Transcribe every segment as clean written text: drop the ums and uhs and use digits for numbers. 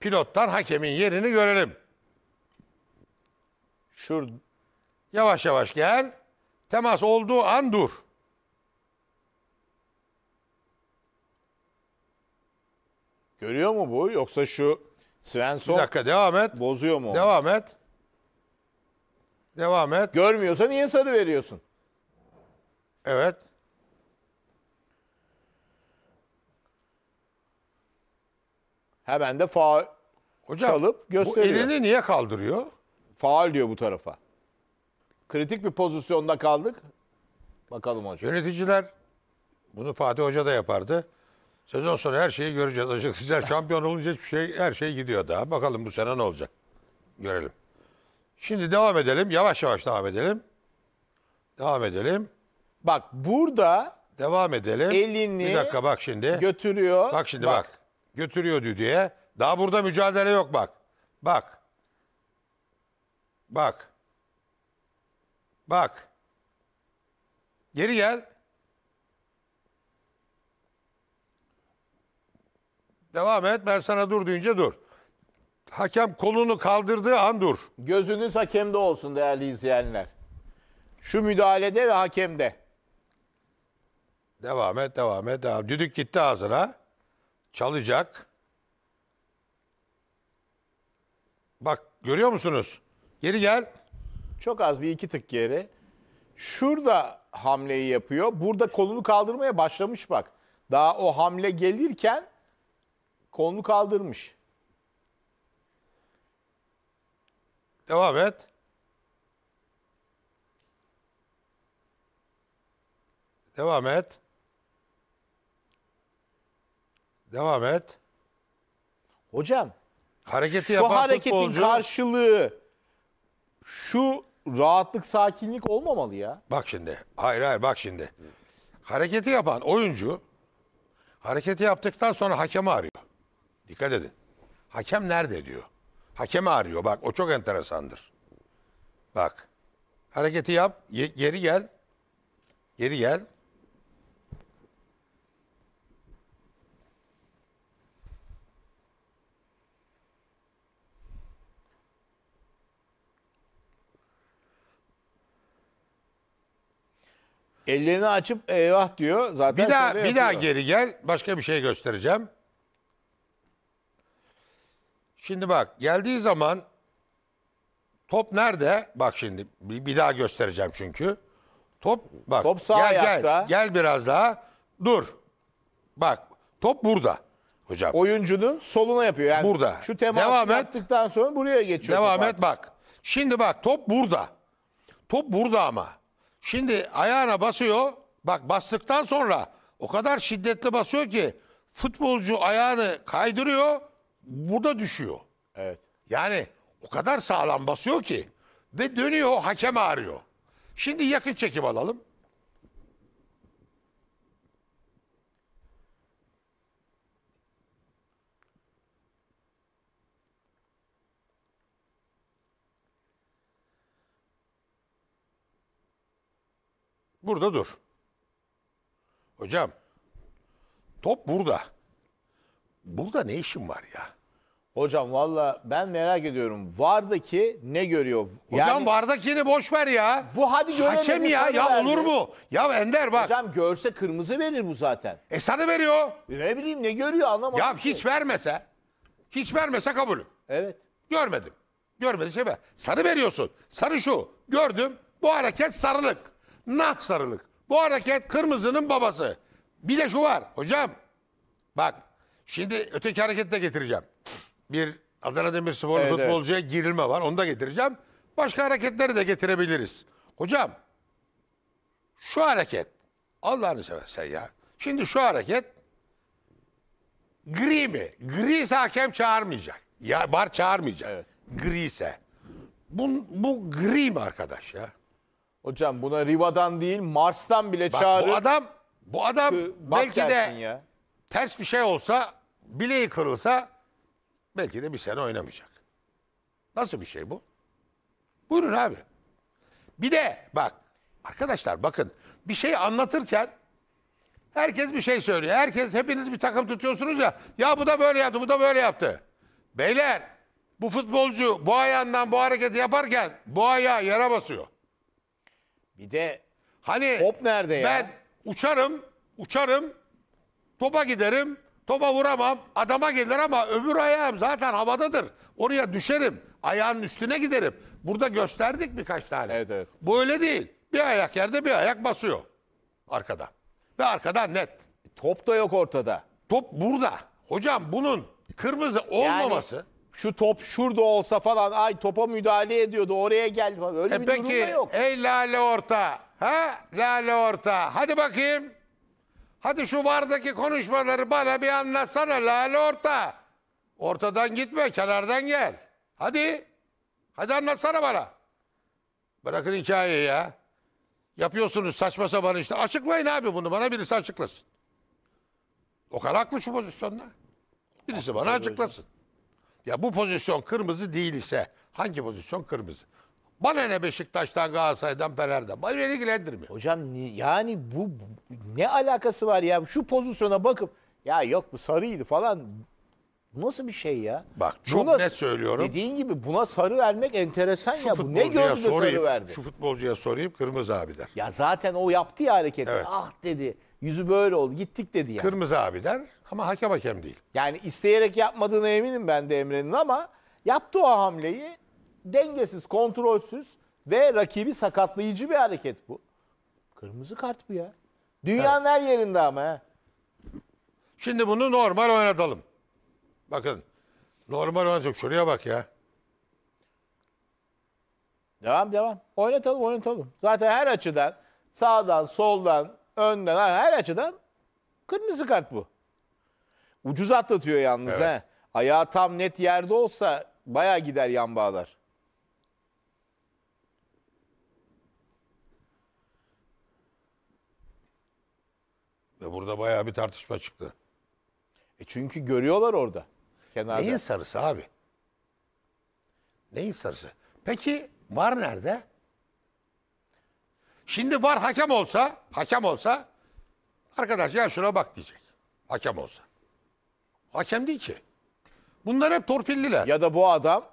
pilottan hakemin yerini görelim. Şurada. Yavaş yavaş gel. Temas olduğu an dur. Görüyor mu bu? Yoksa şu Svensson... Bir dakika, devam et. Bozuyor mu? Devam et. Devam et. Görmüyorsa niye sarı veriyorsun? Evet. Hemen de faul çalıp gösteriyor. Bu elini niye kaldırıyor? Faul diyor bu tarafa. Kritik bir pozisyonda kaldık. Bakalım hocam. Yöneticiler, bunu Fatih Hoca da yapardı. Sezon sonu her şeyi göreceğiz. Açıkçası şampiyon olunca hiçbir şey, her şey gidiyor daha. Bakalım bu sene ne olacak? Görelim. Şimdi devam edelim. Yavaş yavaş devam edelim. Devam edelim. Bak burada devam edelim. Elini bir dakika bak şimdi. Götürüyor. Bak şimdi bak. Götürüyor diye. Daha burada mücadele yok bak. Bak. Bak. Bak. Geri gel. Devam et. Ben sana dur deyince dur. Hakem kolunu kaldırdığı an dur. Gözünüz hakemde olsun değerli izleyenler. Şu müdahalede ve hakemde. Devam et, devam et. Devam. Düdük gitti ağzına. Çalacak. Bak görüyor musunuz? Geri gel. Çok az bir iki tık geri. Şurada hamleyi yapıyor. Burada kolunu kaldırmaya başlamış bak. Daha o hamle gelirken kolunu kaldırmış. Devam et. Devam et. Devam et. Hocam, hareketi yapan hareketin karşılığı şu rahatlık, sakinlik olmamalı ya. Bak şimdi. Hayır hayır bak şimdi. Hareketi yapan oyuncu hareketi yaptıktan sonra hakemi arıyor. Dikkat edin. Hakem nerede diyor. Hakemi arıyor. Bak o çok enteresandır. Bak. Hareketi yap. Geri gel. Geri gel. Ellerini açıp eyvah diyor. Zaten bir daha geri gel. Başka bir şey göstereceğim. Şimdi bak geldiği zaman top nerede? Bak şimdi bir daha göstereceğim çünkü. Top bak. Top sağ ayakta. Gel biraz daha. Dur. Bak top burada hocam. Oyuncunun soluna yapıyor. Yani burada. Şu teması yaptıktan sonra buraya geçiyor. Devam et bak. Şimdi bak top burada. Top burada ama. Şimdi ayağına basıyor. Bak bastıktan sonra o kadar şiddetli basıyor ki futbolcu ayağını kaydırıyor. Burada düşüyor. Evet. Yani o kadar sağlam basıyor ki ve dönüyor, hakem arıyor. Şimdi yakın çekim alalım. Burada dur. Hocam, top burada. Burada ne işin var ya? Hocam valla ben merak ediyorum. VAR'daki ne görüyor? Hocam yani, VAR'dakini boş ver ya. Bu hadi göremedi. Hakem ya olur mu? Ya Ender bak. Hocam görse kırmızı verir bu zaten. E sana veriyor. Ne bileyim ne görüyor anlamadım. Ya hiç vermese. Hiç vermese kabulüm. Evet. Görmedim. Görmedi şey be. Sarı veriyorsun. Sarı şu. Gördüm. Bu hareket sarılık. Nah sarılık. Bu hareket kırmızının babası. Bir de şu var. Hocam bak. Şimdi öteki hareketi de getireceğim. Bir Adana Demirspor'un futbolcuya girilme var. Onu da getireceğim. Başka hareketleri de getirebiliriz. Hocam şu hareket Allah'ını seversen ya. Şimdi şu hareket gri mi? Gri ise hakem çağırmayacak. Ya VAR çağırmayacak. Evet. Gri ise. Bu gri mi arkadaş ya? Hocam buna Riva'dan değil Mars'tan bile çağırır. Bu adam belki de ya. Ters bir şey olsa, bileği kırılsa belki de bir sene oynamayacak. Nasıl bir şey bu? Buyurun abi. Bir de bak arkadaşlar bakın bir şey anlatırken herkes bir şey söylüyor. Hepiniz bir takım tutuyorsunuz ya. Ya bu da böyle yaptı, bu da böyle yaptı. Beyler, bu futbolcu bu ayağından bu hareketi yaparken bu ayağı yere basıyor. Bir de hani top nerede ya? Ben uçarım, topa giderim, topa vuramam, adama gelir ama öbür ayağım zaten havadadır. Oraya düşerim, ayağın üstüne giderim. Burada gösterdik birkaç tane. Evet, evet. Bu öyle değil. Bir ayak yerde, bir ayak basıyor arkadan. Ve arkadan net. Top da yok ortada. Top burada. Hocam bunun kırmızı olmaması... Yani şu top şurada olsa falan, ay topa müdahale ediyordu, oraya geldi falan. Öyle bir durum da yok. Peki, ey Lale Orta. Ha? Lale Orta. Hadi bakayım. Hadi şu vardaki konuşmaları bana bir anlatsana Lale Orta. Ortadan gitme, kenardan gel. Hadi. Hadi anlatsana bana. Bırakın hikayeyi ya. Yapıyorsunuz saçma sapan işte. Açıklayın abi bunu. Bana birisi açıklasın. Okan haklı şu pozisyonda. Birisi bana açıklasın. Ya bu pozisyon kırmızı değil ise hangi pozisyon kırmızı? Bana ne Beşiktaş'tan, Galatasaray'dan, Fener'den? Bana beni ilgilendirmiyor. Hocam yani bu ne alakası var ya? Şu pozisyona bakıp ya yok bu sarıydı falan. Bu nasıl bir şey ya? Bak çok net söylüyorum. Dediğin gibi buna sarı vermek enteresan şu ya. Bu ne gördü de sarı verdi? Şu futbolcuya sorayım kırmızı abi der. Ya zaten o yaptı ya hareketi. Evet. Ah dedi. Yüzü böyle oldu. Gittik dedi yani. Kırmızı abi der ama hakem değil. Yani isteyerek yapmadığına eminim ben de Emre'nin ama yaptı o hamleyi. Dengesiz, kontrolsüz ve rakibi sakatlayıcı bir hareket bu. Kırmızı kart bu ya. Dünyanın evet. Her yerinde ama. He. Şimdi bunu normal oynatalım. Bakın. Normal oynayacak. Şuraya bak ya. Devam. Oynatalım. Zaten her açıdan, sağdan, soldan, önden, her açıdan kırmızı kart bu. Ucuz atlatıyor yalnız. Evet. He. Ayağı tam net yerde olsa bayağı gider yan bağlar. Ve burada bayağı bir tartışma çıktı. Çünkü görüyorlar orada. Kenarda. Neyin sarısı abi? Neyin sarısı? Peki VAR nerede? Şimdi VAR hakem olsa arkadaş ya şuna bak diyecek. Hakem olsa. Hakem değil ki. Bunlar hep torpilliler. Ya da bu adam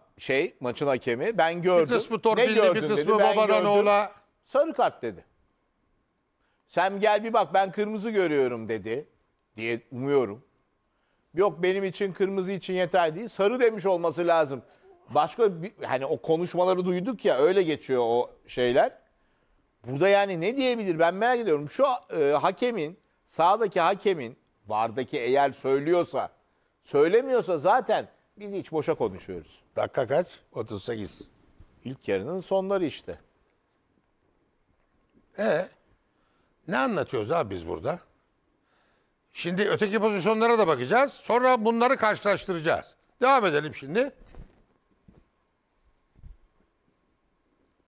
maçın hakemi ben gördüm. Bir kısmı torpilli, ne gördün, bir kısmı dedi, babadan oğla. Sarı kart dedi. Sen gel bir bak ben kırmızı görüyorum dedi diye umuyorum. Yok benim için kırmızı için yeterli değil. Sarı demiş olması lazım. Başka bir, hani o konuşmaları duyduk ya öyle geçiyor o şeyler. Burada yani ne diyebilir ben merak ediyorum. Şu hakemin sağdaki hakemin vardaki eğer söylüyorsa söylemiyorsa zaten biz hiç boşa konuşuyoruz. Dakika kaç? 38. İlk yarının sonları işte. Ne anlatıyoruz abi biz burada? Şimdi öteki pozisyonlara da bakacağız. Sonra bunları karşılaştıracağız. Devam edelim şimdi.